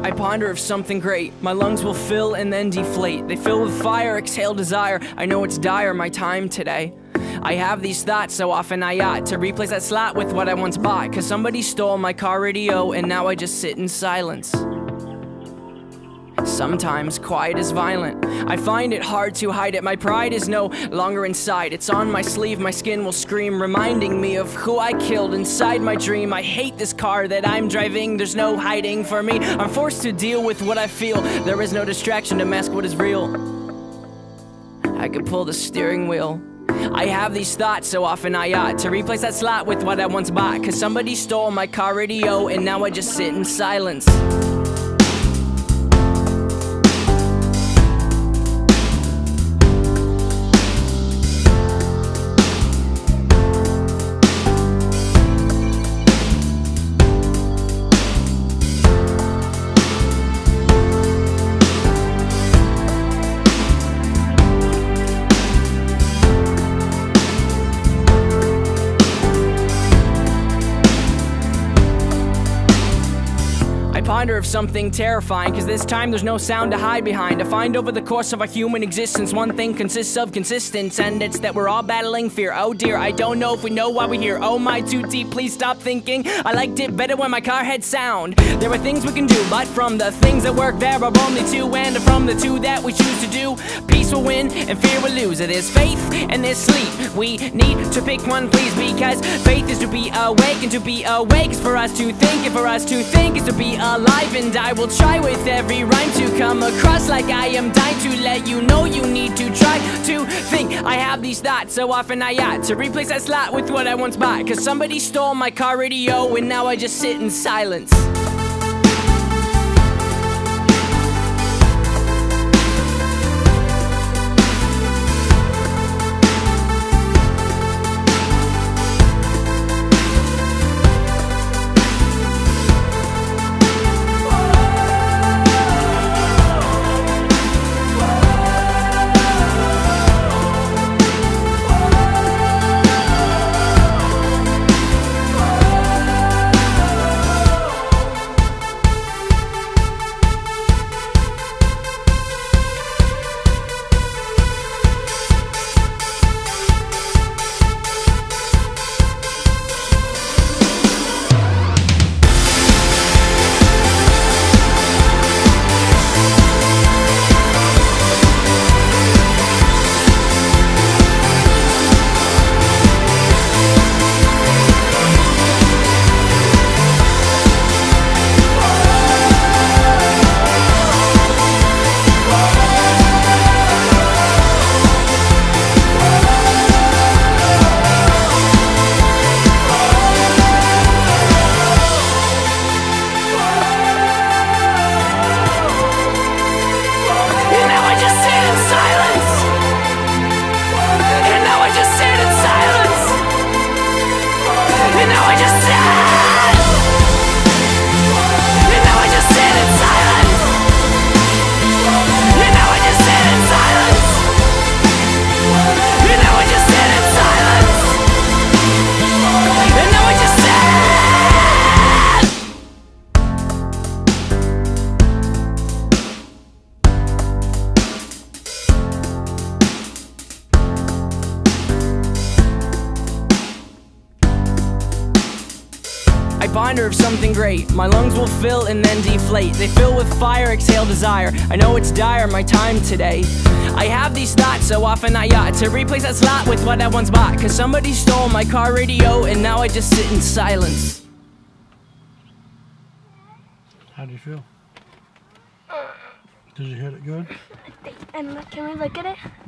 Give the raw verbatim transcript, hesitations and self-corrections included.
I ponder of something great. My lungs will fill and then deflate. They fill with fire, exhale desire. I know it's dire, my time today. I have these thoughts, so often I ought to replace that slot with what I once bought. Cause somebody stole my car radio and now I just sit in silence. Sometimes quiet is violent. I find it hard to hide it. My pride is no longer inside. It's on my sleeve, my skin will scream, reminding me of who I killed inside my dream. I hate this car that I'm driving. There's no hiding for me. I'm forced to deal with what I feel. There is no distraction to mask what is real. I could pull the steering wheel. I have these thoughts, so often I ought to replace that slot with what I once bought. Cause somebody stole my car radio and now I just sit in silence. Ponder of something terrifying, cause this time there's no sound to hide behind. I find over the course of our human existence, one thing consists of consistence, and it's that we're all battling fear. Oh dear, I don't know if we know why we're here. Oh my, too deep, please stop thinking. I liked it better when my car had sound. There are things we can do, but from the things that work, there are only two, and from the two that we choose to do, peace will win and fear will lose. There's faith and there's sleep. We need to pick one, please, because faith is to be awake, and to be awake is for us to think, and for us to think is to be alive. Alive, and I will try with every rhyme to come across like I am dying to let you know you need to try to think. I have these thoughts, so often I ought to replace that slot with what I once bought. Cause somebody stole my car radio and now I just sit in silence. Ponder of something great. My lungs will fill and then deflate. They fill with fire, exhale desire. I know it's dire, my time today. I have these thoughts, so often I ought to replace that slot with what I once bought. Cause somebody stole my car radio and now I just sit in silence. How do you feel? Did you hit it good? And can we look at it?